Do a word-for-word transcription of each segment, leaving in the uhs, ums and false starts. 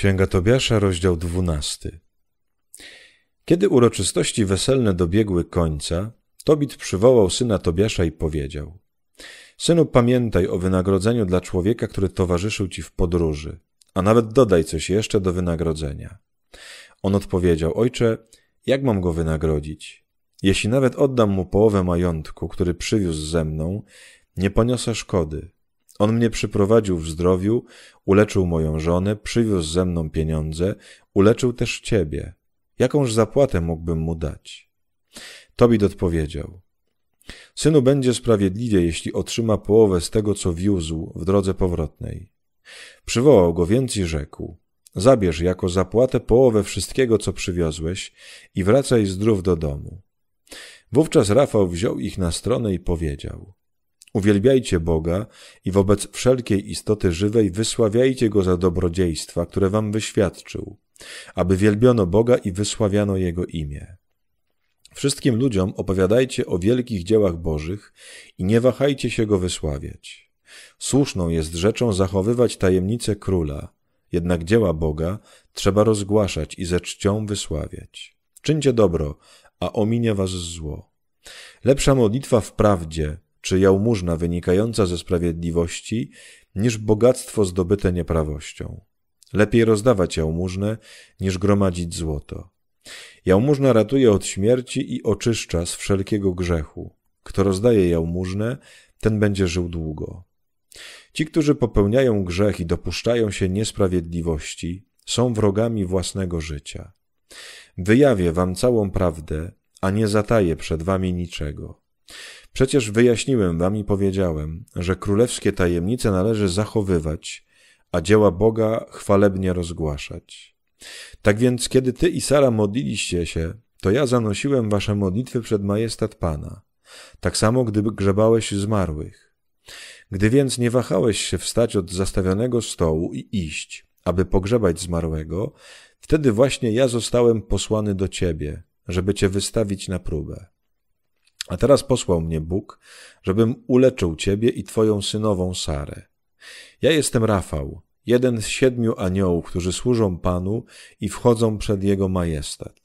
Księga Tobiasza, rozdział dwunasty. Kiedy uroczystości weselne dobiegły końca, Tobit przywołał syna Tobiasza i powiedział: Synu, pamiętaj o wynagrodzeniu dla człowieka, który towarzyszył ci w podróży, a nawet dodaj coś jeszcze do wynagrodzenia. On odpowiedział: Ojcze, jak mam go wynagrodzić? Jeśli nawet oddam mu połowę majątku, który przywiózł ze mną, nie poniosę szkody. On mnie przyprowadził w zdrowiu, uleczył moją żonę, przywiózł ze mną pieniądze, uleczył też ciebie. Jakąż zapłatę mógłbym mu dać? Tobit odpowiedział: Synu, będzie sprawiedliwie, jeśli otrzyma połowę z tego, co wiózł w drodze powrotnej. Przywołał go więc i rzekł: Zabierz jako zapłatę połowę wszystkiego, co przywiozłeś, i wracaj zdrów do domu. Wówczas Rafał wziął ich na stronę i powiedział: Uwielbiajcie Boga i wobec wszelkiej istoty żywej wysławiajcie Go za dobrodziejstwa, które wam wyświadczył, aby wielbiono Boga i wysławiano Jego imię. Wszystkim ludziom opowiadajcie o wielkich dziełach Bożych i nie wahajcie się Go wysławiać. Słuszną jest rzeczą zachowywać tajemnicę króla, jednak dzieła Boga trzeba rozgłaszać i ze czcią wysławiać. Czyńcie dobro, a ominie was zło. Lepsza modlitwa w prawdzie czy jałmużna wynikająca ze sprawiedliwości, niż bogactwo zdobyte nieprawością. Lepiej rozdawać jałmużnę, niż gromadzić złoto. Jałmużna ratuje od śmierci i oczyszcza z wszelkiego grzechu. Kto rozdaje jałmużnę, ten będzie żył długo. Ci, którzy popełniają grzech i dopuszczają się niesprawiedliwości, są wrogami własnego życia. Wyjawię wam całą prawdę, a nie zataję przed wami niczego. Przecież wyjaśniłem wam i powiedziałem, że królewskie tajemnice należy zachowywać, a dzieła Boga chwalebnie rozgłaszać. Tak więc, kiedy ty i Sara modliliście się, to ja zanosiłem wasze modlitwy przed majestat Pana. Tak samo, gdy grzebałeś zmarłych. Gdy więc nie wahałeś się wstać od zastawionego stołu i iść, aby pogrzebać zmarłego, wtedy właśnie ja zostałem posłany do ciebie, żeby cię wystawić na próbę. A teraz posłał mnie Bóg, żebym uleczył ciebie i twoją synową Sarę. Ja jestem Rafał, jeden z siedmiu aniołów, którzy służą Panu i wchodzą przed Jego majestat.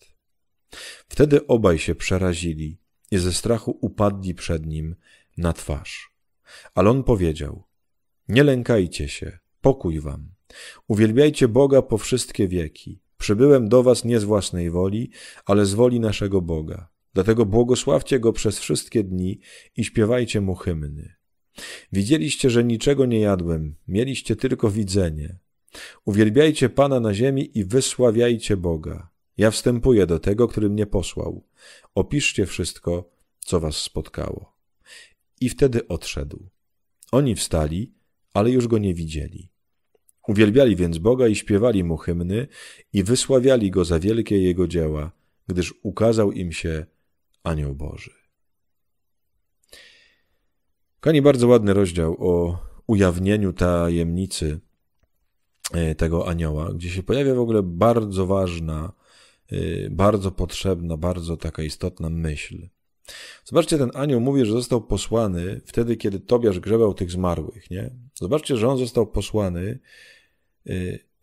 Wtedy obaj się przerazili i ze strachu upadli przed Nim na twarz. Ale On powiedział: Nie lękajcie się, pokój wam. Uwielbiajcie Boga po wszystkie wieki. Przybyłem do was nie z własnej woli, ale z woli naszego Boga. Dlatego błogosławcie Go przez wszystkie dni i śpiewajcie Mu hymny. Widzieliście, że niczego nie jadłem, mieliście tylko widzenie. Uwielbiajcie Pana na ziemi i wysławiajcie Boga. Ja wstępuję do Tego, który mnie posłał. Opiszcie wszystko, co was spotkało. I wtedy odszedł. Oni wstali, ale już Go nie widzieli. Uwielbiali więc Boga i śpiewali Mu hymny i wysławiali Go za wielkie Jego dzieła, gdyż ukazał im się Anioł Boży. Kochani, bardzo ładny rozdział o ujawnieniu tajemnicy tego anioła, gdzie się pojawia w ogóle bardzo ważna, bardzo potrzebna, bardzo taka istotna myśl. Zobaczcie, ten anioł mówi, że został posłany wtedy, kiedy Tobiasz grzebał tych zmarłych, nie? Zobaczcie, że on został posłany,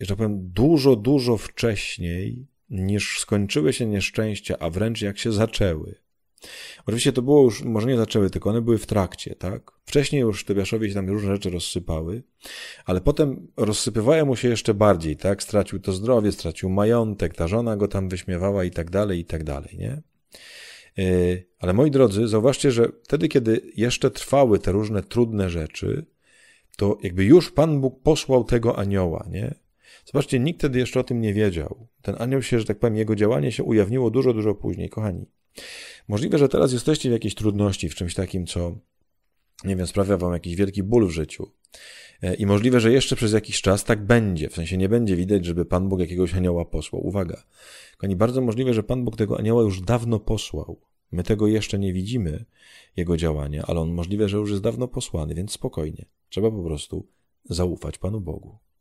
że tak powiem, dużo, dużo wcześniej, niż skończyły się nieszczęścia, a wręcz jak się zaczęły. Oczywiście to było już, może nie zaczęły, tylko one były w trakcie, tak? Wcześniej już Tobiaszowi się tam różne rzeczy rozsypały, ale potem rozsypywały mu się jeszcze bardziej, tak? Stracił to zdrowie, stracił majątek, ta żona go tam wyśmiewała i tak dalej, i tak dalej, nie? Ale moi drodzy, zauważcie, że wtedy, kiedy jeszcze trwały te różne trudne rzeczy, to jakby już Pan Bóg posłał tego anioła, nie? Zobaczcie, nikt wtedy jeszcze o tym nie wiedział. Ten anioł się, że tak powiem, jego działanie się ujawniło dużo, dużo później. Kochani, możliwe, że teraz jesteście w jakiejś trudności, w czymś takim, co, nie wiem, sprawia wam jakiś wielki ból w życiu. I możliwe, że jeszcze przez jakiś czas tak będzie. W sensie nie będzie widać, żeby Pan Bóg jakiegoś anioła posłał. Uwaga. Kochani, bardzo możliwe, że Pan Bóg tego anioła już dawno posłał. My tego jeszcze nie widzimy, jego działania, ale on możliwe, że już jest dawno posłany, więc spokojnie. Trzeba po prostu zaufać Panu Bogu.